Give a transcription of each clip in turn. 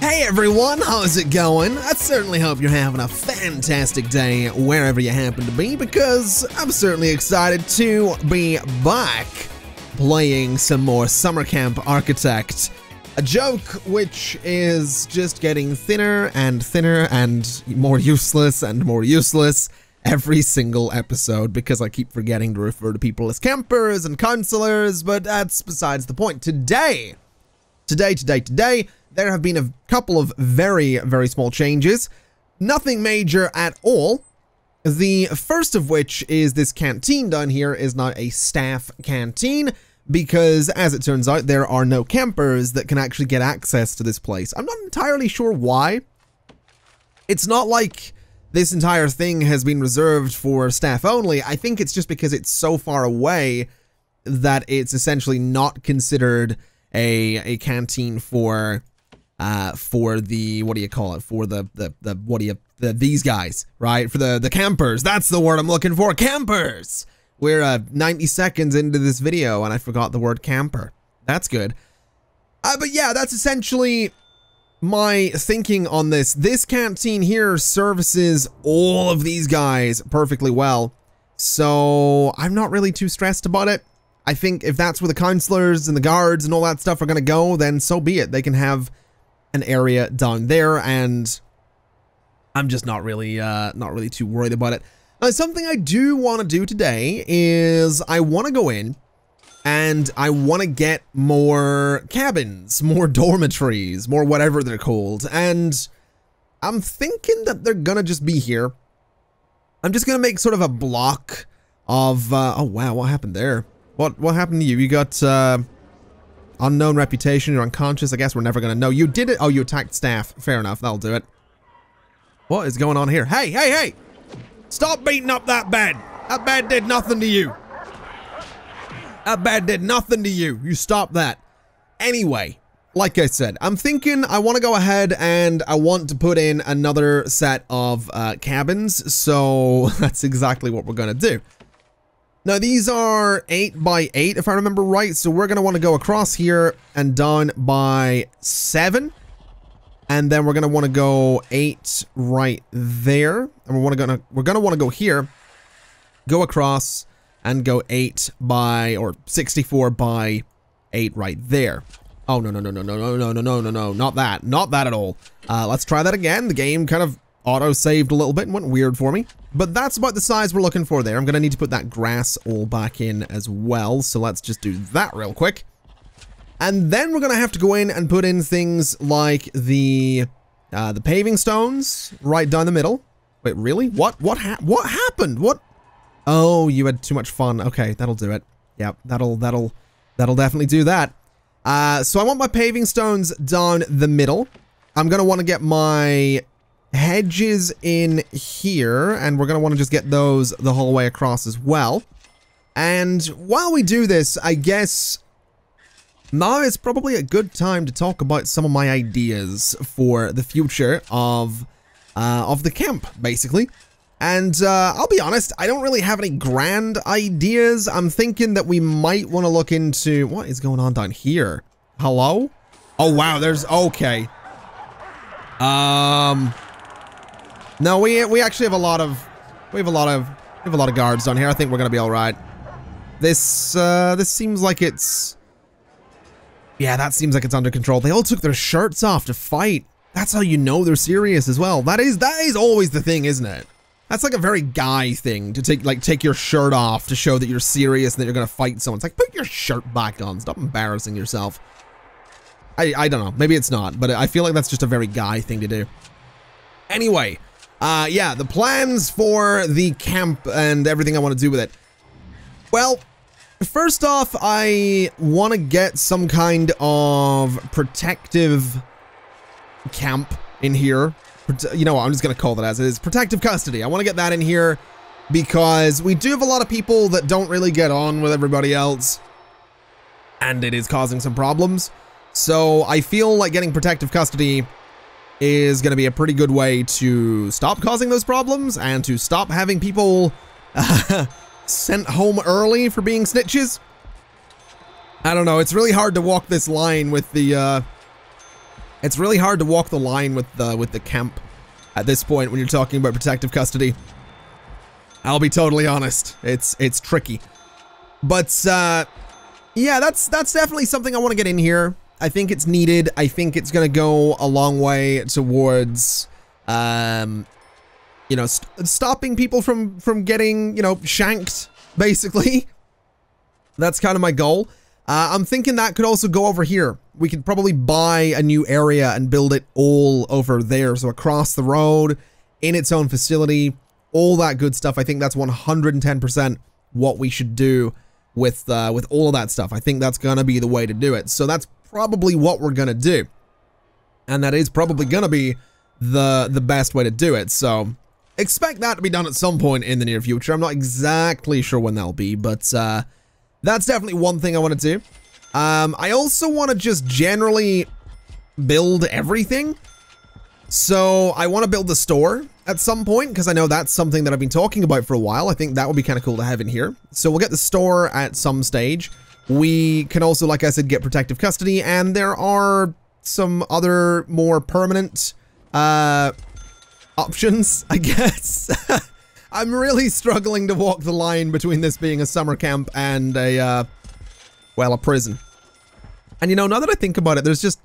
Hey everyone, how's it going? I certainly hope you're having a fantastic day wherever you happen to be, because I'm certainly excited to be back playing some more Summer Camp Architect. A joke which is just getting thinner and thinner and more useless every single episode, because I keep forgetting to refer to people as campers and counselors, but that's besides the point. Today, there have been a couple of very, very small changes. Nothing major at all. The first of which is this canteen down here is now a staff canteen, because as it turns out, there are no campers that can actually get access to this place. I'm not entirely sure why. It's not like this entire thing has been reserved for staff only. I think it's just because it's so far away that it's essentially not considered a canteen for the, what do you call it? For the what do you, these guys, right? For the campers. That's the word I'm looking for. Campers. We're 90 seconds into this video and I forgot the word camper. That's good. But yeah, that's essentially my thinking on this. This canteen here services all of these guys perfectly well. So I'm not really too stressed about it. I think if that's where the counselors and the guards and all that stuff are going to go, then so be it. They can have an area down there, and I'm just not really too worried about it. Now, something I do want to do today is I want to go in and I want to get more cabins, more dormitories, more whatever they're called. And I'm thinking that they're going to just be here. I'm just going to make sort of a block of... oh, wow, what happened there? What happened to you? You got unknown reputation, you're unconscious. I guess we're never going to know. You did it. Oh, you attacked staff. Fair enough. That'll do it. What is going on here? Hey, hey, hey! Stop beating up that bed. That bed did nothing to you. That bed did nothing to you. You stop that. Anyway, like I said, I'm thinking I want to go ahead and I want to put in another set of cabins. So that's exactly what we're going to do. Now, these are 8 by 8, if I remember right, so we're going to want to go across here and down by 7. And then we're going to want to go 8 right there. And we're going to want to go here, go across, and go 64 by 8 right there. Oh, no, not that at all. Let's try that again. The game kind of auto-saved a little bit and went weird for me. But that's about the size we're looking for there. I'm going to need to put that grass all back in as well. So let's just do that real quick. And then we're going to have to go in and put in things like the paving stones right down the middle. Wait, really? What happened? What? Oh, you had too much fun. Okay, that'll do it. Yep, that'll definitely do that. So I want my paving stones down the middle. I'm going to want to get my hedges in here, and we're going to want to just get those the whole way across as well. And while we do this, I guess now is probably a good time to talk about some of my ideas for the future of the camp, basically. And I'll be honest, I don't really have any grand ideas. I'm thinking that we might want to look into... What is going on down here? Hello? Oh, wow, there's... Okay. No, we actually have a lot of guards down here. I think we're gonna be all right. This seems like it's, yeah, that seems like it's under control. They all took their shirts off to fight. That's how you know they're serious as well. That is always the thing, isn't it? That's like a very guy thing to take your shirt off to show that you're serious and that you're gonna fight someone. It's like, put your shirt back on. Stop embarrassing yourself. I don't know. Maybe it's not, but I feel like that's just a very guy thing to do. Anyway, yeah, the plans for the camp and everything I want to do with it. Well, first off, I want to get some kind of protective camp in here. You know what? I'm just going to call that as it is. Protective custody. I want to get that in here because we do have a lot of people that don't really get on with everybody else, and it is causing some problems. So I feel like getting protective custody is going to be a pretty good way to stop causing those problems and to stop having people sent home early for being snitches. I don't know. It's really hard to walk this line with the It's really hard to walk the line with the camp at this point when you're talking about protective custody. I'll be totally honest. It's tricky. But yeah, that's definitely something I want to get in here. I think it's needed. I think it's going to go a long way towards you know, stopping people from getting, you know, shanked basically. That's kind of my goal. I'm thinking that could also go over here. We could probably buy a new area and build it all over there. So across the road, in its own facility, all that good stuff. I think that's 110% what we should do with all of that stuff. I think that's going to be the way to do it. So that's probably what we're going to do. And that is probably going to be the best way to do it. So expect that to be done at some point in the near future. I'm not exactly sure when that'll be, but that's definitely one thing I want to do. I also want to just generally build everything. So I want to build the store at some point, because I know that's something that I've been talking about for a while. I think that would be kind of cool to have in here. So we'll get the store at some stage. We can also, like I said, get protective custody, and there are some other more permanent options, I guess. I'm really struggling to walk the line between this being a summer camp and a, well, a prison. And, you know, now that I think about it, there's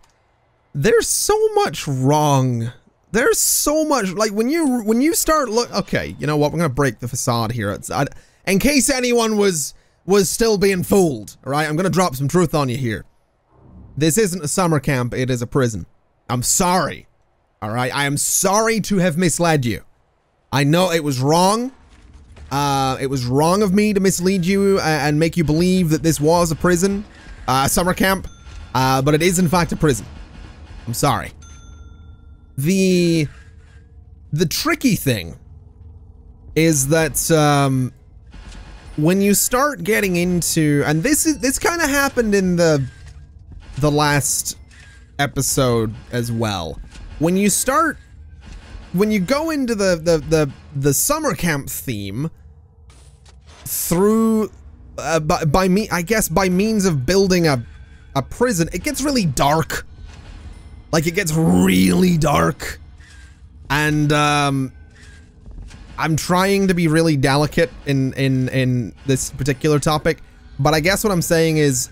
so much wrong. There's so much, like, when you start look, okay, you know what, we're going to break the facade here. In case anyone was still being fooled, all right, I'm going to drop some truth on you here. This isn't a summer camp, it is a prison. I'm sorry, all right? I am sorry to have misled you. I know it was wrong. It was wrong of me to mislead you and make you believe that this was a prison, summer camp, but it is in fact a prison. I'm sorry. The tricky thing is that when you start getting into, and this kind of happened in the last episode as well. When you go into the summer camp theme through by means of building a prison, it gets really dark. Like, it gets really dark, and I'm trying to be really delicate in this particular topic, but I guess what I'm saying is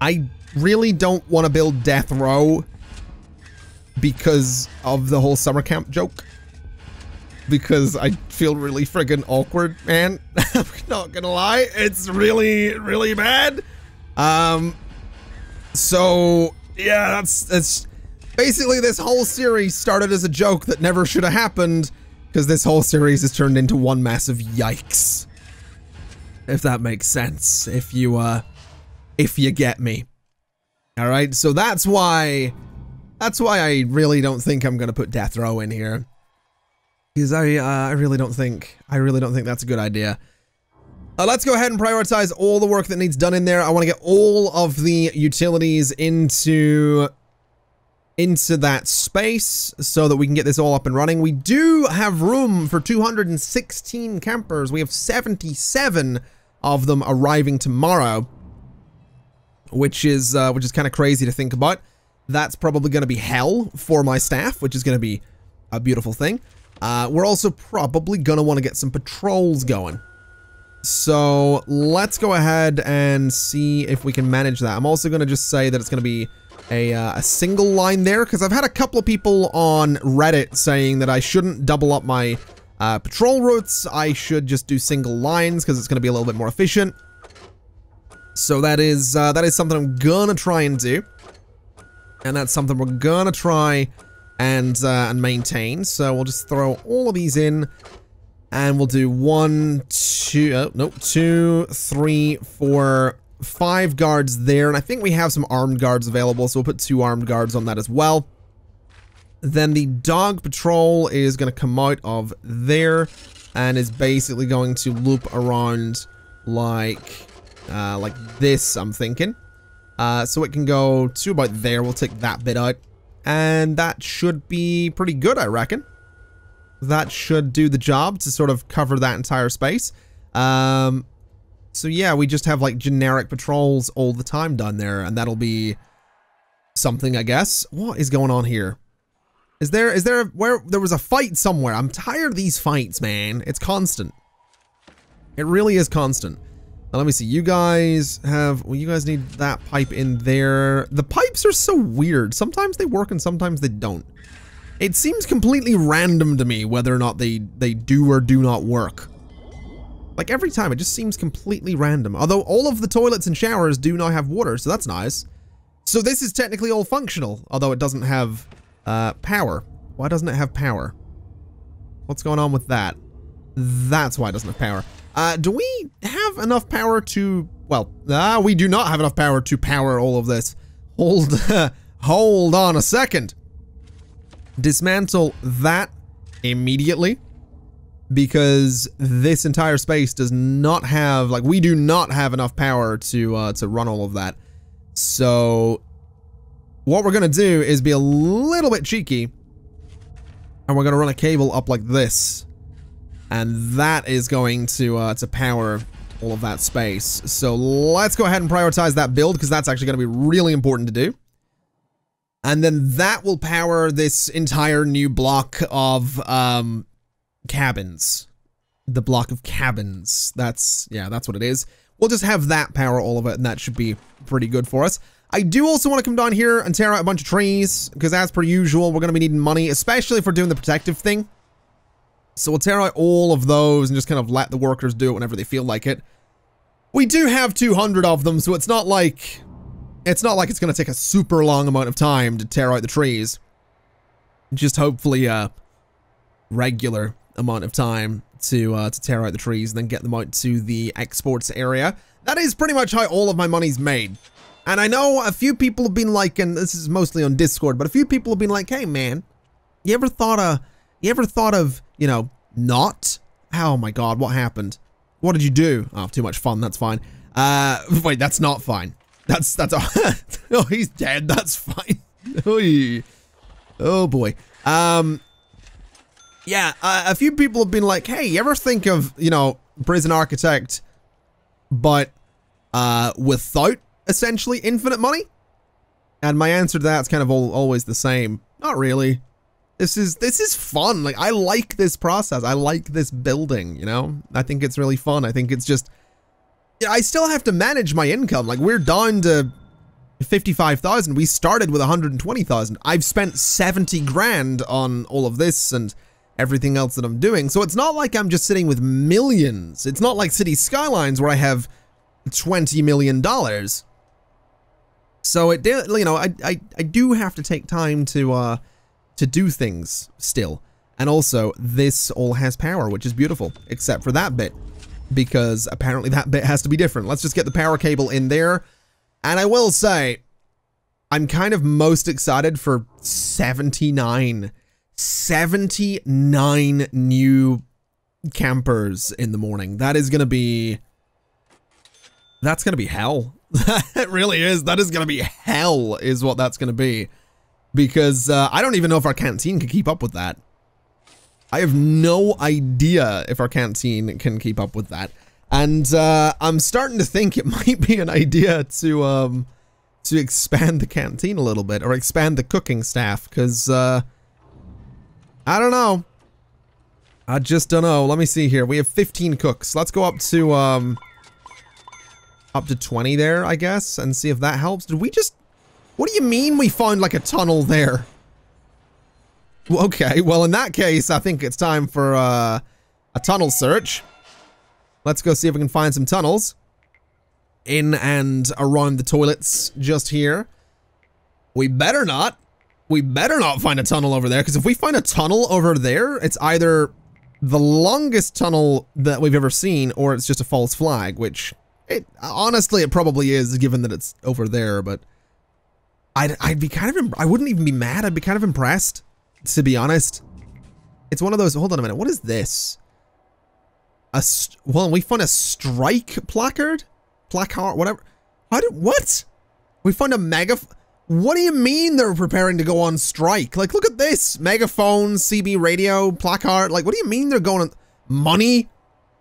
I really don't want to build Death Row because of the whole summer camp joke, because I feel really friggin' awkward, man. I'm not gonna lie, it's really, really bad. So yeah, that's basically this whole series started as a joke that never should have happened, because this whole series has turned into one massive yikes, if that makes sense, if you get me. All right, so that's why I really don't think I'm gonna put Death Row in here, because I really don't think that's a good idea. Let's go ahead and prioritize all the work that needs done in there. I want to get all of the utilities into that space so that we can get this all up and running. We do have room for 216 campers. We have 77 of them arriving tomorrow, which is kind of crazy to think about. That's probably going to be hell for my staff, which is going to be a beautiful thing. We're also probably going to want to get some patrols going. So let's go ahead and see if we can manage that. I'm also going to just say that it's going to be a single line there, because I've had a couple of people on Reddit saying that I shouldn't double up my patrol routes. I should just do single lines because it's going to be a little bit more efficient. So that is something I'm going to try and do. And that's something we're going to try and maintain. So we'll just throw all of these in. And we'll do 5 guards there. And I think we have some armed guards available, so we'll put 2 armed guards on that as well. Then the dog patrol is going to come out of there and is basically going to loop around like this, I'm thinking. So it can go to about there. We'll take that bit out. And that should be pretty good, I reckon. That should do the job to sort of cover that entire space. So yeah, we just have like generic patrols all the time done there, and that'll be something, I guess. What is going on here? Is there where there was a fight somewhere? I'm tired of these fights, man. It's constant. It really is constant. Now, let me see. You guys have, well, you guys need that pipe in there. The pipes are so weird. Sometimes they work and sometimes they don't. It seems completely random to me whether or not they do or do not work. Like every time, it just seems completely random. Although all of the toilets and showers do not have water, so that's nice. So this is technically all functional, although it doesn't have power. Why doesn't it have power? What's going on with that? That's why it doesn't have power. Do we have enough power to, well, we do not have enough power to power all of this. Hold on a second. Dismantle that immediately, because this entire space does not have, like, we do not have enough power to run all of that. So what we're gonna do is be a little bit cheeky, and we're gonna run a cable up like this, and that is going to power all of that space. So let's go ahead and prioritize that build, because that's actually gonna be really important to do. And then that will power this entire new block of cabins. The block of cabins. That's, yeah, that's what it is. We'll just have that power all of it, and that should be pretty good for us. I do also want to come down here and tear out a bunch of trees, because as per usual, we're going to be needing money, especially if we're doing the protective thing. So we'll tear out all of those and just kind of let the workers do it whenever they feel like it. We do have 200 of them, so it's not like it's going to take a super long amount of time to tear out the trees. Just hopefully a regular amount of time to tear out the trees and then get them out to the exports area. That is pretty much how all of my money's made. And I know a few people have been like, and this is mostly on Discord, but a few people have been like, hey man, you ever thought of, you know, not? Oh my God, what happened? What did you do? Oh, too much fun, that's fine. Wait, that's not fine. That's oh, he's dead. That's fine. Oh boy. Yeah, a few people have been like, hey, you ever think of, you know, Prison Architect, but without essentially infinite money? And my answer to that's kind of always the same. Not really. This is fun. Like, I like this process. I like this building, you know? I think it's really fun. I think it's just, I still have to manage my income. Like, we're down to 55,000. We started with 120,000. I've spent 70 grand on all of this and everything else that I'm doing. So it's not like I'm just sitting with millions. It's not like City Skylines where I have $20 million. So it, you know, I do have to take time to do things still. And also, this all has power, which is beautiful, except for that bit, because apparently that bit has to be different. Let's just get the power cable in there. And I will say, I'm kind of most excited for 79 new campers in the morning. That is going to be, that's going to be hell. It really is. That is going to be hell is what that's going to be, because I don't even know if our canteen can keep up with that. I have no idea if our canteen can keep up with that. And I'm starting to think it might be an idea to expand the canteen a little bit, or expand the cooking staff, because I don't know. I just don't know. Let me see here. We have 15 cooks. Let's go up to 20 there, I guess, and see if that helps. Did we just, what do you mean we found like a tunnel there? Okay, well in that case, I think it's time for a tunnel search. Let's go see if we can find some tunnels in and around the toilets just here. We better not find a tunnel over there, because if we find a tunnel over there, it's either the longest tunnel that we've ever seen, or it's just a false flag, which it honestly, it probably is, given that it's over there. But I'd be kind of, I wouldn't even be mad. I'd be kind of impressed, to be honest. It's one of those, hold on a minute, what is this? Well, we found a strike placard, whatever. What? We found a megaphone. What do you mean they're preparing to go on strike? Like, look at this. Megaphone, CB radio, placard. Like, what do you mean they're going on? Money?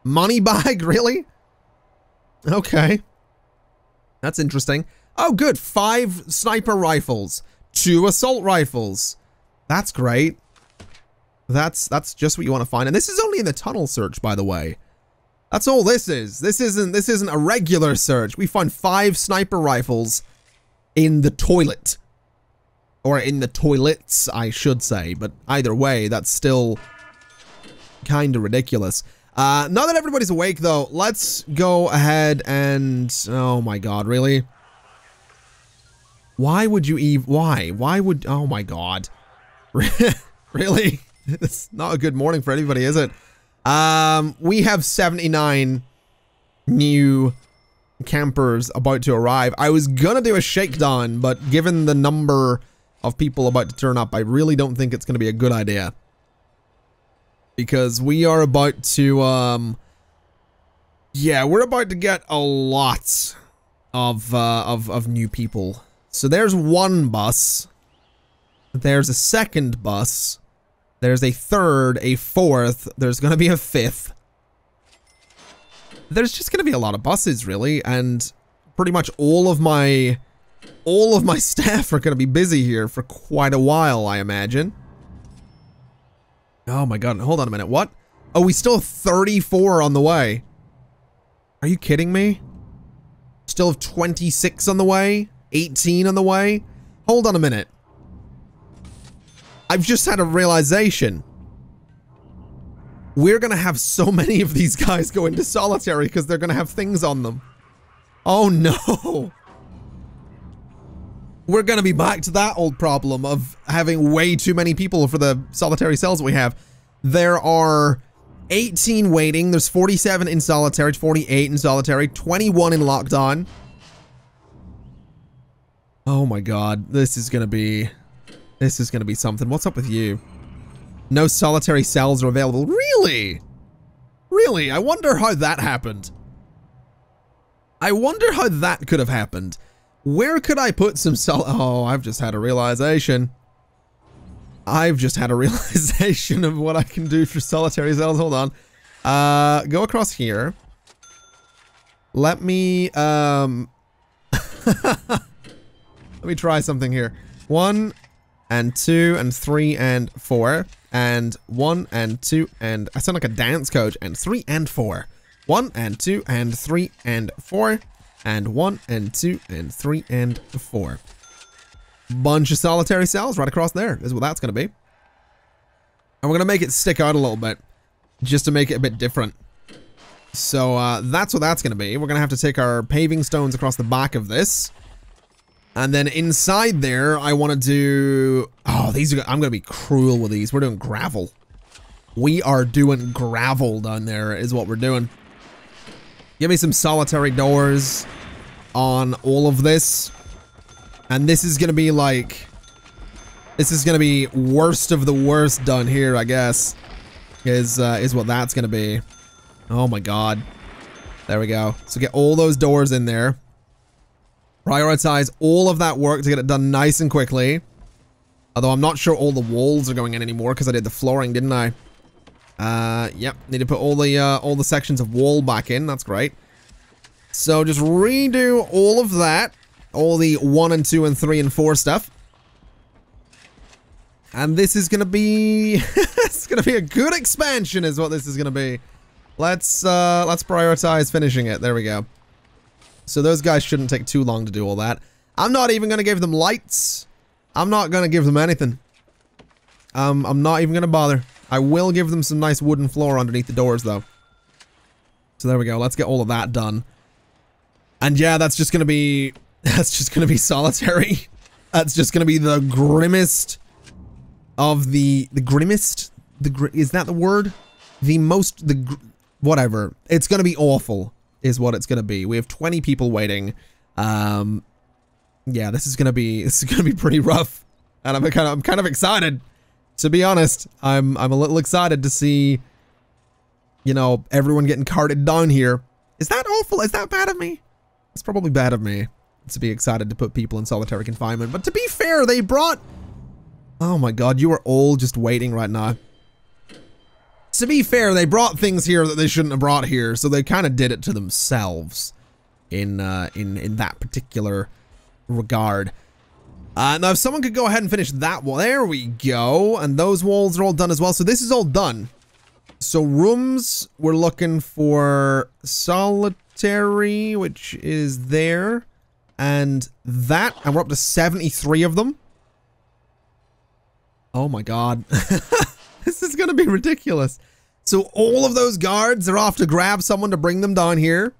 Money bag, really? Okay. That's interesting. Oh, good. 5 sniper rifles, 2 assault rifles. That's great. That's just what you want to find. And this is only in the tunnel search, by the way. That's all this is. This isn't a regular search. We find 5 sniper rifles in the toilet. Or in the toilets, I should say. But either way, that's still kind of ridiculous. Now that everybody's awake, though, let's go ahead and... Oh, my God, really? Why would you even... Why? Why would... Oh, my God. Really? It's not a good morning for anybody, is it? We have 79 new... campers about to arrive. I was gonna do a shakedown, but given the number of people about to turn up, I really don't think it's gonna be a good idea. Because we are about to, yeah, we're about to get a lot of new people. So there's one bus. There's a second bus. There's a third, a fourth. There's gonna be a fifth. There's just going to be a lot of buses, really, and pretty much all of my staff are going to be busy here for quite a while, I imagine. Oh my God, hold on a minute, what? Oh, we still have 34 on the way. Are you kidding me? Still have 26 on the way, 18 on the way. Hold on a minute. I've just had a realization. We're going to have so many of these guys go into solitary because they're going to have things on them. Oh, no. We're going to be back to that old problem of having way too many people for the solitary cells that we have. There are 18 waiting. There's 47 in solitary, 48 in solitary, 21 in locked on. Oh, my God. This is going to be something. What's up with you? No solitary cells are available. Really? Really? I wonder how that happened. I wonder how that could have happened. Where could I put some oh, I've just had a realization. I've just had a realization of what I can do for solitary cells. Hold on. Go across here. Let me, let me try something here. 1 and 2 and 3 and 4. And 1 and 2 and... I sound like a dance coach. And 3 and 4. 1 and 2 and 3 and 4. And 1 and 2 and 3 and 4. Bunch of solitary cells right across there is what that's going to be. And we're going to make it stick out a little bit. Just to make it a bit different. So that's what that's going to be. We're going to have to take our paving stones across the back of this. And then inside there, I want to do... Oh, these are... I'm going to be cruel with these. We're doing gravel. We are doing gravel down there is what we're doing. Give me some solitary doors on all of this. And this is going to be like... This is going to be worst of the worst done here, I guess. Is what that's going to be. Oh my God. There we go. So get all those doors in there. Prioritize all of that work to get it done nice and quickly. Although I'm not sure all the walls are going in anymore because I did the flooring, didn't I? Yep. Need to put all the sections of wall back in. That's great. So just redo all of that. All the 1 and 2 and 3 and 4 stuff. And this is going to be... It's going to be a good expansion is what this is going to be. Let's prioritize finishing it. There we go. So those guys shouldn't take too long to do all that. I'm not even going to give them lights. I'm not going to give them anything. I'm not even going to bother. I will give them some nice wooden floor underneath the doors, though. So there we go. Let's get all of that done. And yeah, that's just going to be solitary. That's just going to be the grimmest of the grimmest. Is that the word? The most, whatever. It's going to be awful. Is what it's going to be. We have 20 people waiting. Yeah, this is going to be pretty rough. And I'm kind of excited, to be honest. I'm a little excited to see, you know, everyone getting carted down here. Is that awful? Is that bad of me? It's probably bad of me to be excited to put people in solitary confinement. But to be fair, they brought... Oh my God, you are all just waiting right now. To be fair, they brought things here that they shouldn't have brought here, so they kind of did it to themselves in that particular regard. Now if someone could go ahead and finish that wall, there we go. And those walls are all done as well. So this is all done. So rooms, we're looking for solitary, which is there. And that, and we're up to 73 of them. Oh my God. This is going to be ridiculous. So all of those guards are off to grab someone to bring them down here.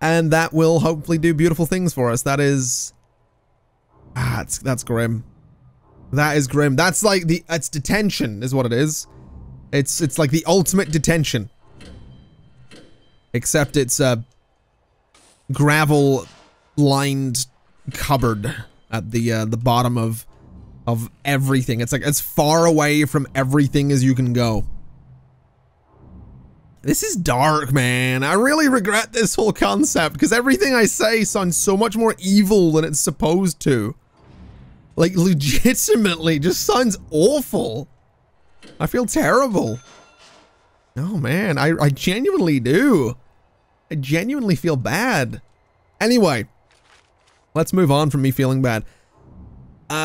And that will hopefully do beautiful things for us. That is... ah, that's grim. That is grim. That's like the... it's detention is what it is. It's like the ultimate detention. Except it's a gravel lined cupboard at the bottom of everything. It's like as far away from everything as you can go. This is dark, man. I really regret this whole concept because everything I say sounds so much more evil than it's supposed to. Like, legitimately, just sounds awful. I feel terrible. Oh, man, I genuinely do. I genuinely feel bad. Anyway, let's move on from me feeling bad.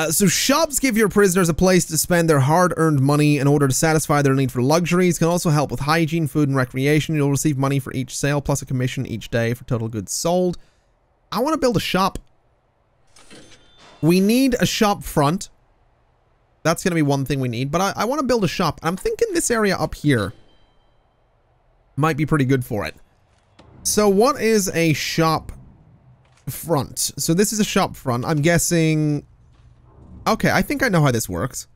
So shops give your prisoners a place to spend their hard-earned money in order to satisfy their need for luxuries. Can also help with hygiene, food, and recreation. You'll receive money for each sale, plus a commission each day for total goods sold. I want to build a shop. We need a shop front. That's going to be one thing we need, but I want to build a shop. I'm thinking this area up here might be pretty good for it. So what is a shop front? So this is a shop front. I'm guessing... okay, I think I know how this works.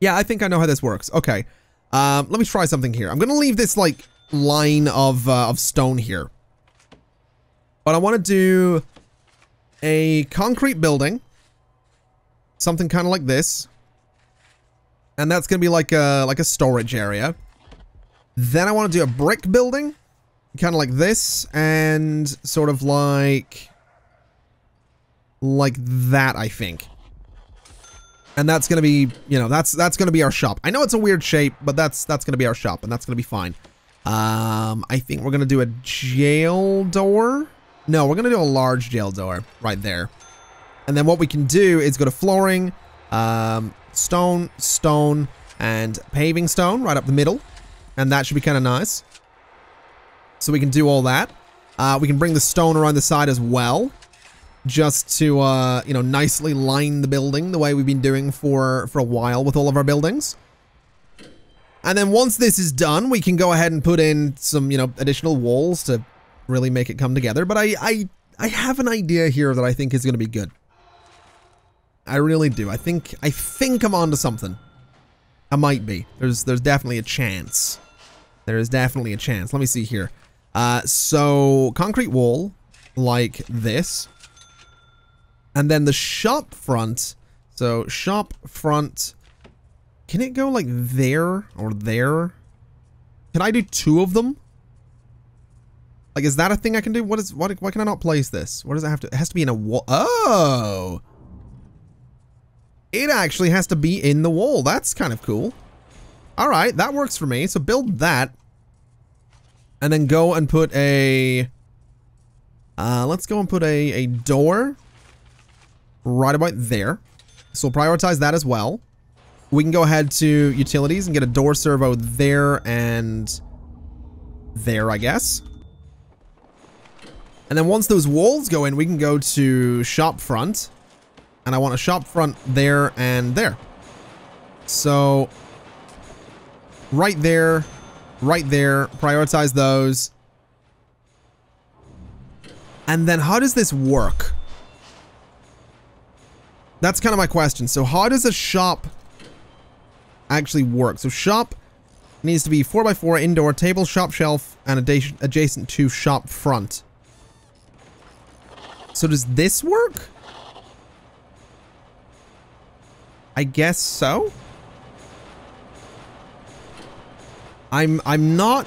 Yeah, I think I know how this works. Okay, let me try something here. I'm going to leave this, like, line of stone here. But I want to do a concrete building. Something kind of like this. And that's going to be like a storage area. Then I want to do a brick building. Kind of like this. And sort of like that, I think. And that's going to be, you know, that's going to be our shop. I know it's a weird shape, but that's going to be our shop, and that's going to be fine. I think we're going to do a jail door. No, we're going to do a large jail door right there. And then what we can do is go to flooring, stone, stone, and paving stone right up the middle. And that should be kind of nice. So we can do all that. We can bring the stone around the side as well, just to, you know, nicely line the building the way we've been doing for a while with all of our buildings. And then once this is done, we can go ahead and put in some, you know, additional walls to really make it come together. But I have an idea here that I think is going to be good. I really do. I think I'm onto something. I might be. There's definitely a chance. There is definitely a chance. Let me see here. So concrete wall like this. And then the shop front, so shop front, can it go like there or there? Can I do two of them? Like, is that a thing I can do? What is, why can I not place this? What does it have to, it has to be in a wall. Oh! It actually has to be in the wall. That's kind of cool. All right, that works for me. So build that. And then go and put a, let's go and put a door right about there. So we'll prioritize that as well. We can go ahead to utilities and get a door servo there and there, I guess. And then once those walls go in, we can go to shop front. And I want a shop front there and there. So right there, right there. Prioritize those. And then how does this work? That's kind of my question. So how does a shop actually work? So shop needs to be 4x4 indoor table, shop shelf, and adjacent to shop front. So does this work? I guess so. I'm not...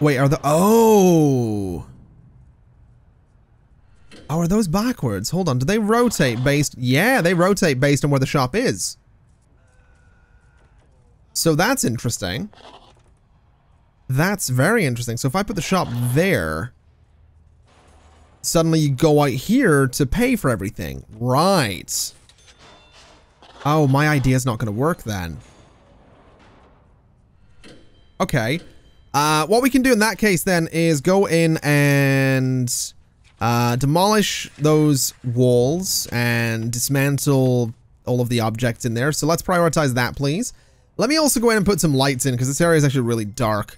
wait, are the... oh... oh, are those backwards? Hold on. Do they rotate based... yeah, they rotate based on where the shop is. So that's interesting. That's very interesting. So if I put the shop there... suddenly you go out here to pay for everything. Right. Oh, my idea's not going to work then. Okay. What we can do in that case then is go in and demolish those walls and dismantle all of the objects in there. So let's prioritize that, please. Let me also go in and put some lights in because this area is actually really dark.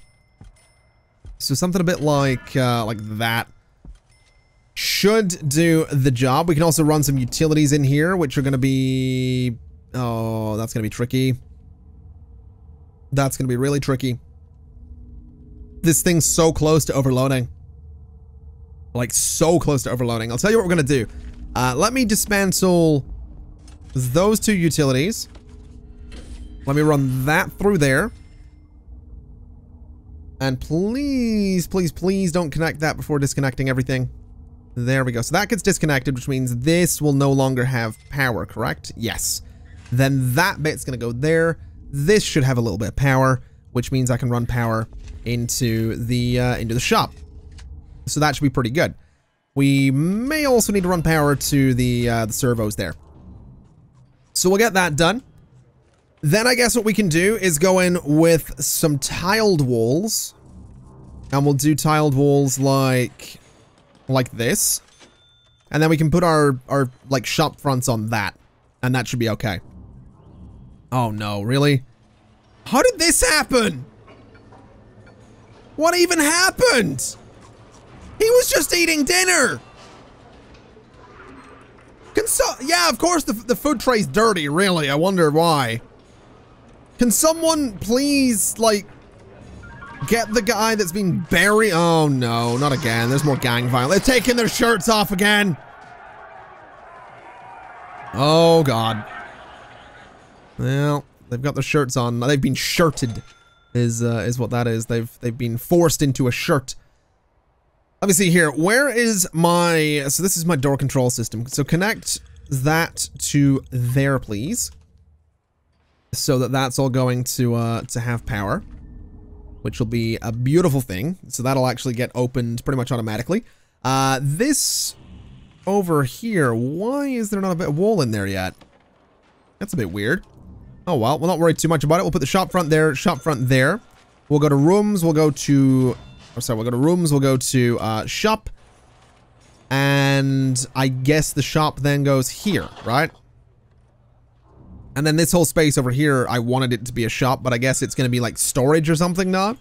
So something a bit like that should do the job. We can also run some utilities in here, which are going to be... Oh, that's going to be tricky. That's going to be really tricky. This thing's so close to overloading. Like, so close to overloading. I'll tell you what we're going to do. Let me dismantle those two utilities. Let me run that through there. And please, please, please don't connect that before disconnecting everything. There we go. So that gets disconnected, which means this will no longer have power, correct? Yes. Then that bit's going to go there. This should have a little bit of power, which means I can run power into the shop. So that should be pretty good. We may also need to run power to the servos there. So we'll get that done. Then I guess what we can do is go in with some tiled walls. And we'll do tiled walls like this. And then we can put our like shop fronts on that. And that should be okay. Oh no, really? How did this happen? What even happened? He was just eating dinner. Yeah, of course the food tray's dirty, really. I wonder why. Can someone please, like, get the guy that's been buried? Oh, no, not again. There's more gang violence. They're taking their shirts off again. Oh, God. Well, they've got their shirts on. They've been shirted is what that is. They've been forced into a shirt. Let me see here. Where is my... So this is my door control system. So connect that to there, please. So that's all going to have power, which will be a beautiful thing. So that'll actually get opened pretty much automatically. This over here, why is there not a bit of wall in there yet? That's a bit weird. Oh, well, we'll not worry too much about it. We'll put the shop front there, shop front there. We'll go to rooms. We'll go to... Oh, sorry, we'll go to rooms. We'll go to shop. And I guess the shop then goes here, right? And then this whole space over here, I wanted it to be a shop, but I guess it's going to be like storage or something now.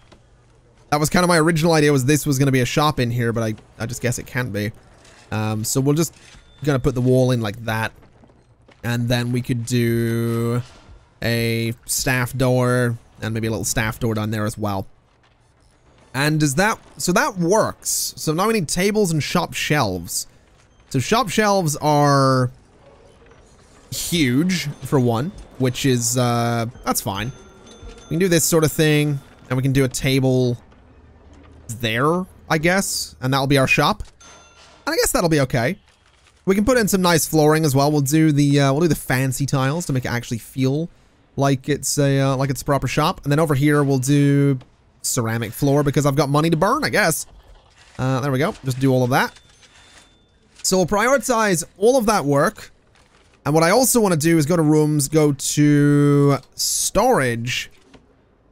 That was kind of my original idea, was this was going to be a shop in here, but I just guess it can't be. So we're just going to put the wall in like that. And then we could do a staff door and maybe a little staff door down there as well. And does that... So that works. So now we need tables and shop shelves. So shop shelves are... huge for one, which is that's fine. We can do this sort of thing, and we can do a table there, I guess, and that'll be our shop. And I guess that'll be okay. We can put in some nice flooring as well. We'll do the we'll do the fancy tiles to make it actually feel like it's a proper shop. And then over here we'll do ceramic floor because I've got money to burn, I guess. There we go. Just do all of that. So we'll prioritize all of that work. And what I also want to do is go to rooms, go to storage,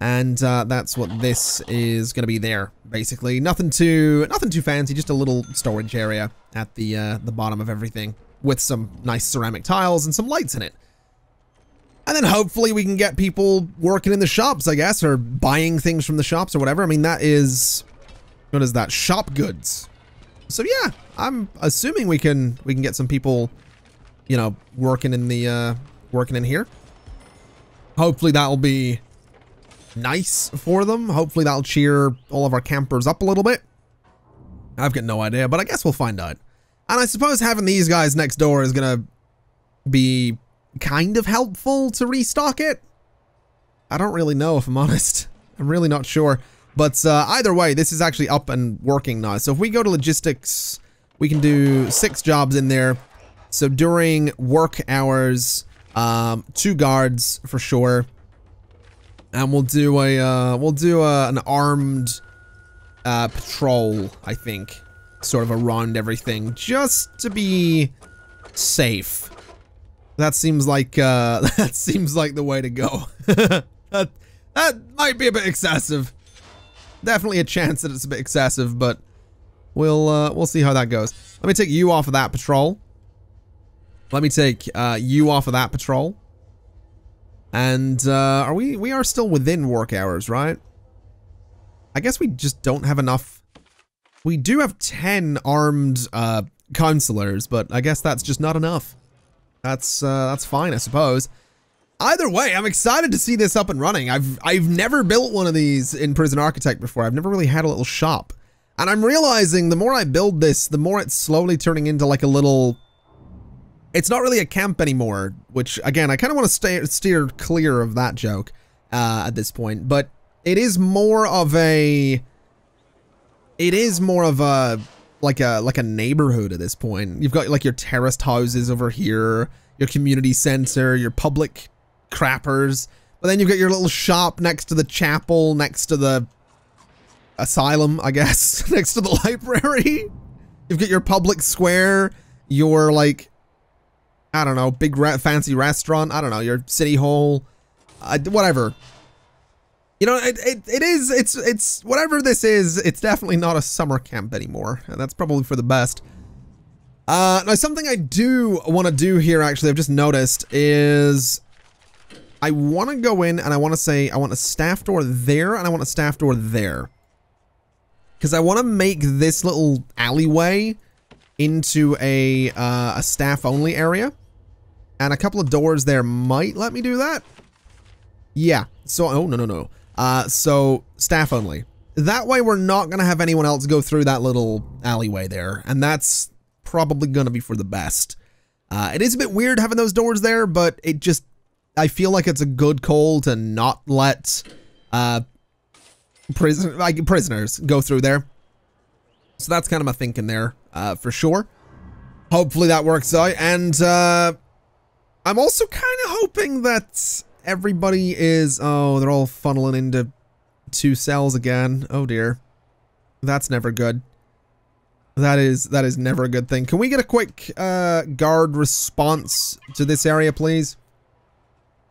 and that's what this is going to be there, basically. Nothing too fancy, just a little storage area at the bottom of everything with some nice ceramic tiles and some lights in it. And then hopefully we can get people working in the shops, I guess, or buying things from the shops or whatever. I mean, that is, what is that? Shop goods. So yeah, I'm assuming we can get some people, you know, working in here. Hopefully that'll be nice for them. Hopefully that'll cheer all of our campers up a little bit. I've got no idea, but I guess we'll find out. And I suppose having these guys next door is gonna be kind of helpful to restock it. I don't really know, if I'm honest. I'm really not sure. But either way, this is actually up and working now. So if we go to logistics, we can do 6 jobs in there. So during work hours, 2 guards for sure, and we'll do an armed patrol, I think. sort of around everything, just to be safe. That seems like the way to go. That might be a bit excessive. Definitely a chance that it's a bit excessive, but we'll see how that goes. Let me take you off of that patrol. Let me take you off of that patrol. And are we are still within work hours, right? I guess we just don't have enough. We do have 10 armed counselors, but I guess that's just not enough. That's fine, I suppose. Either way, I'm excited to see this up and running. I've never built one of these in Prison Architect before. I've never really had a little shop. And I'm realizing the more I build this, the more it's slowly turning into like a little... It's not really a camp anymore, which, again, I kind of want to steer clear of that joke at this point. But it is more of a... It is more of a... like a neighborhood at this point. You've got like your terraced houses over here, your community center, your public crappers, but then you've got your little shop next to the chapel, next to the asylum, I guess, next to the library. You've got your public square, your like, I don't know, big fancy restaurant, I don't know, your city hall, whatever. You know, it's whatever this is, it's definitely not a summer camp anymore, and that's probably for the best. Now, something I do want to do here, actually, I've just noticed, is I want to go in and I want to say, I want a staff door there, and I want a staff door there. Because I want to make this little alleyway into a staff-only area, and a couple of doors there might let me do that. Yeah, so, oh, no, no, no. So staff only. That way we're not going to have anyone else go through that little alleyway there. And that's probably going to be for the best. It is a bit weird having those doors there, but it just, I feel like it's a good call to not let prisoners go through there. So that's kind of my thinking there for sure. Hopefully that works out. And I'm also kind of hoping that everybody is, oh, they're all funneling into two cells again. Oh dear. That's never good. That is never a good thing. Can we get a quick guard response to this area, please?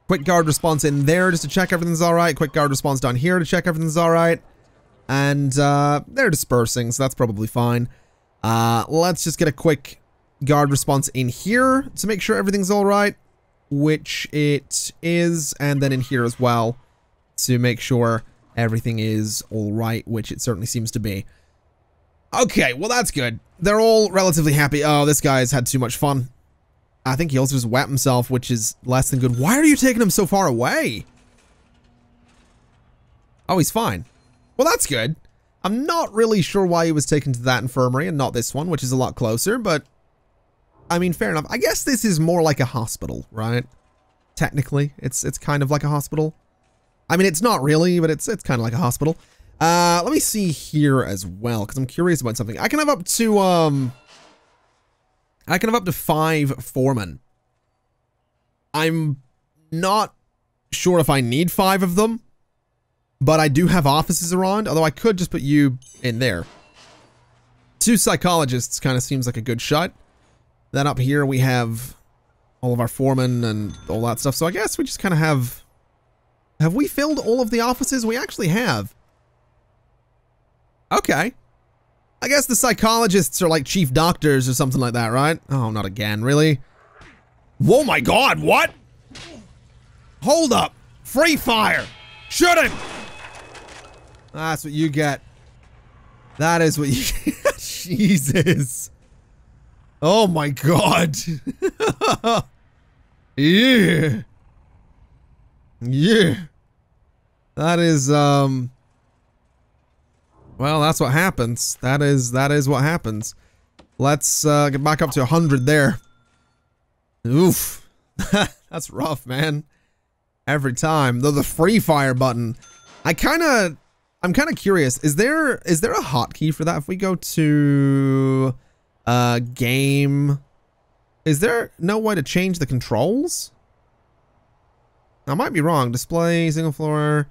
Quick guard response in there just to check everything's all right. Quick guard response down here to check everything's all right. And they're dispersing, so that's probably fine. Let's just get a quick guard response in here to make sure everything's all right. Which it is, and then in here as well to make sure everything is all right, which it certainly seems to be. Okay, well that's good. They're all relatively happy. Oh, this guy's had too much fun. I think he also just wet himself, which is less than good. Why are you taking him so far away? Oh, he's fine. Well, that's good. I'm not really sure why he was taken to that infirmary and not this one, which is a lot closer, but I mean, fair enough. I guess this is more like a hospital, right? Technically, it's kind of like a hospital. I mean, it's not really, but it's kind of like a hospital. Let me see here as well, because I'm curious about something. I can have up to, I can have up to 5 foremen. I'm not sure if I need 5 of them, but I do have offices around, although I could just put you in there. 2 psychologists kind of seems like a good shot. Then up here we have all of our foremen and all that stuff. So I guess we just kind of have we filled all of the offices? We actually have. Okay. I guess the psychologists are like chief doctors or something like that, right? Oh, not again, really? Whoa, my God, what? Hold up. Free fire. Shoot him. That's what you get. That is what you get. Jesus. Oh my God. Yeah. Yeah. That is, well, that's what happens. That is what happens. Let's, get back up to 100 there. Oof. That's rough, man. Every time. Though the free fire button. I'm kind of curious. Is there a hotkey for that? If we go to... game. Is there no way to change the controls? I might be wrong. Display, single floor,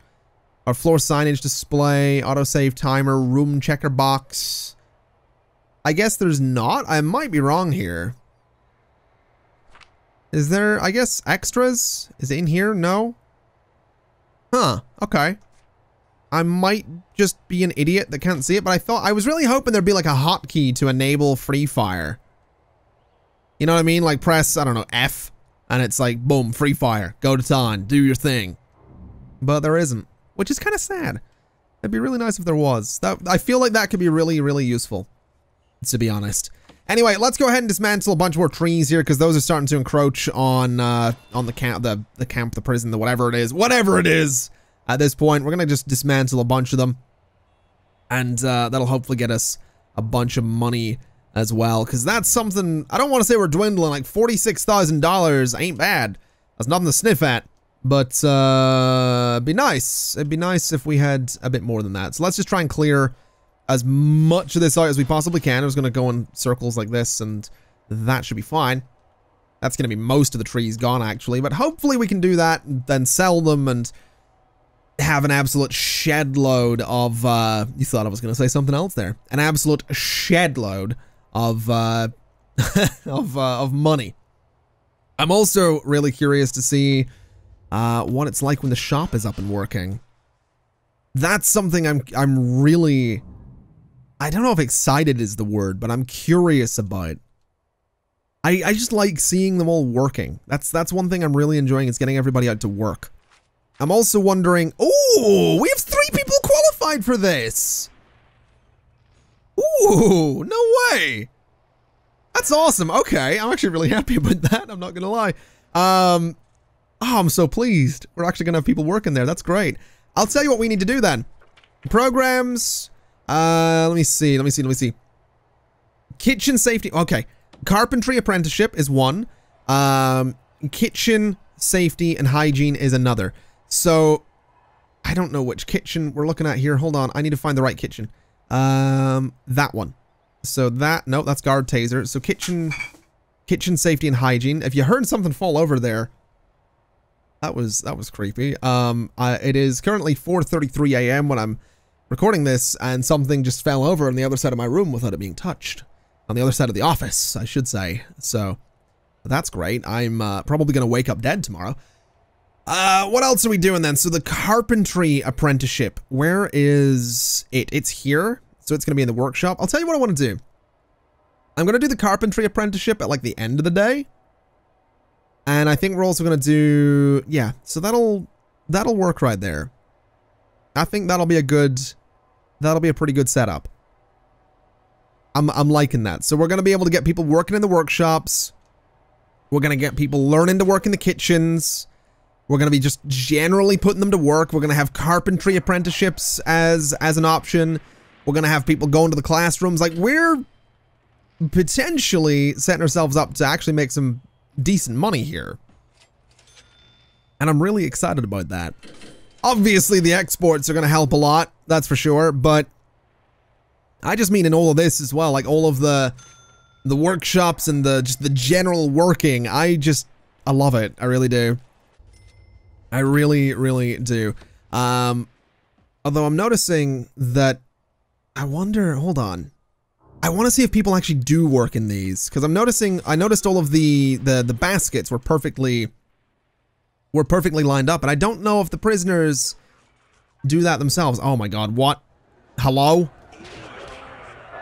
or floor signage display, autosave timer, room checker box. I guess there's not. I might be wrong here. Is there, I guess, extras? Is it in here? No? Huh. Okay. I might just be an idiot that can't see it, but I thought, I was really hoping there'd be like a hotkey to enable free fire. You know what I mean? Like press, I don't know, F, and it's like, boom, free fire. Go to town. Do your thing. But there isn't, which is kind of sad. It'd be really nice if there was. That, I feel like that could be really, really useful, to be honest. Anyway, let's go ahead and dismantle a bunch more trees here because those are starting to encroach on the camp, the prison, the whatever it is. At this point, we're gonna just dismantle a bunch of them, and that'll hopefully get us a bunch of money as well. Because that's something I don't want to say we're dwindling. Like $46,000 ain't bad. That's nothing to sniff at, but it'd be nice. It'd be nice if we had a bit more than that. So let's just try and clear as much of this out as we possibly can. I'm just going to go in circles like this, and that should be fine. That's going to be most of the trees gone, actually. But hopefully we can do that and then sell them and have an absolute shed load of... you thought I was going to say something else there. An absolute shed load of, of money. I'm also really curious to see what it's like when the shop is up and working. That's something I'm really... I don't know if excited is the word, but I'm curious about. I just like seeing them all working. That's one thing I'm really enjoying is getting everybody out to work. I'm also wondering, ooh, we have 3 people qualified for this. Ooh, no way. That's awesome. Okay, I'm actually really happy about that. I'm not gonna lie. Oh, I'm so pleased. We're actually gonna have people working there. That's great. I'll tell you what we need to do then. Programs. Let me see. Kitchen safety. Okay. Carpentry apprenticeship is one. Kitchen safety and hygiene is another. So I don't know which kitchen we're looking at here. Hold on. I need to find the right kitchen. That one. So that, no, that's guard taser. So kitchen safety and hygiene. If you heard something fall over there, that was creepy. It is currently 4:33 a.m. when I'm recording this, and something just fell over on the other side of my room without it being touched. On the other side of the office, I should say. So that's great. I'm probably going to wake up dead tomorrow. What else are we doing then? So the carpentry apprenticeship, where is it? It's here. So it's going to be in the workshop. I'll tell you what I want to do. I'm going to do the carpentry apprenticeship at like the end of the day. And I think we're also going to do, yeah, so that'll work right there. I think that'll be a pretty good setup. I'm liking that. So we're going to be able to get people working in the workshops. We're going to get people learning to work in the kitchens. We're going to be just generally putting them to work. We're going to have carpentry apprenticeships as an option. We're going to have people going to the classrooms. Like, we're potentially setting ourselves up to actually make some decent money here. And I'm really excited about that. Obviously, the exports are going to help a lot, that's for sure, but I just mean in all of this as well, like all of the workshops and just the general working. I love it. I really do. I really, really do. Although I'm noticing that I wonder, hold on. I want to see if people actually do work in these, because I noticed all of the baskets were perfectly lined up, and I don't know if the prisoners do that themselves. Oh my god, what? Hello?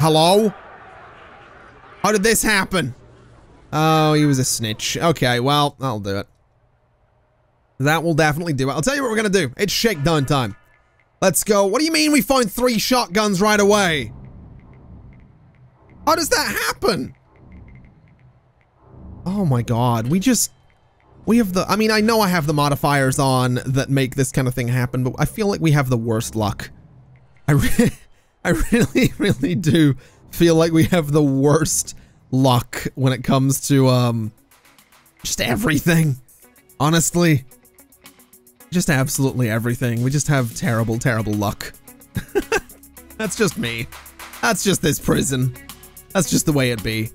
Hello? How did this happen? Oh, he was a snitch. Okay, well, that'll do it. That will definitely do it. I'll tell you what we're gonna do. It's shakedown time. Let's go. What do you mean we found 3 shotguns right away? How does that happen? Oh my god, we have the, I mean, I know I have the modifiers on that make this kind of thing happen, but I feel like we have the worst luck. I really, really do feel like we have the worst luck when it comes to, just everything. Honestly. Just absolutely everything. We just have terrible, terrible luck. That's just me. That's just this prison. That's just the way it be.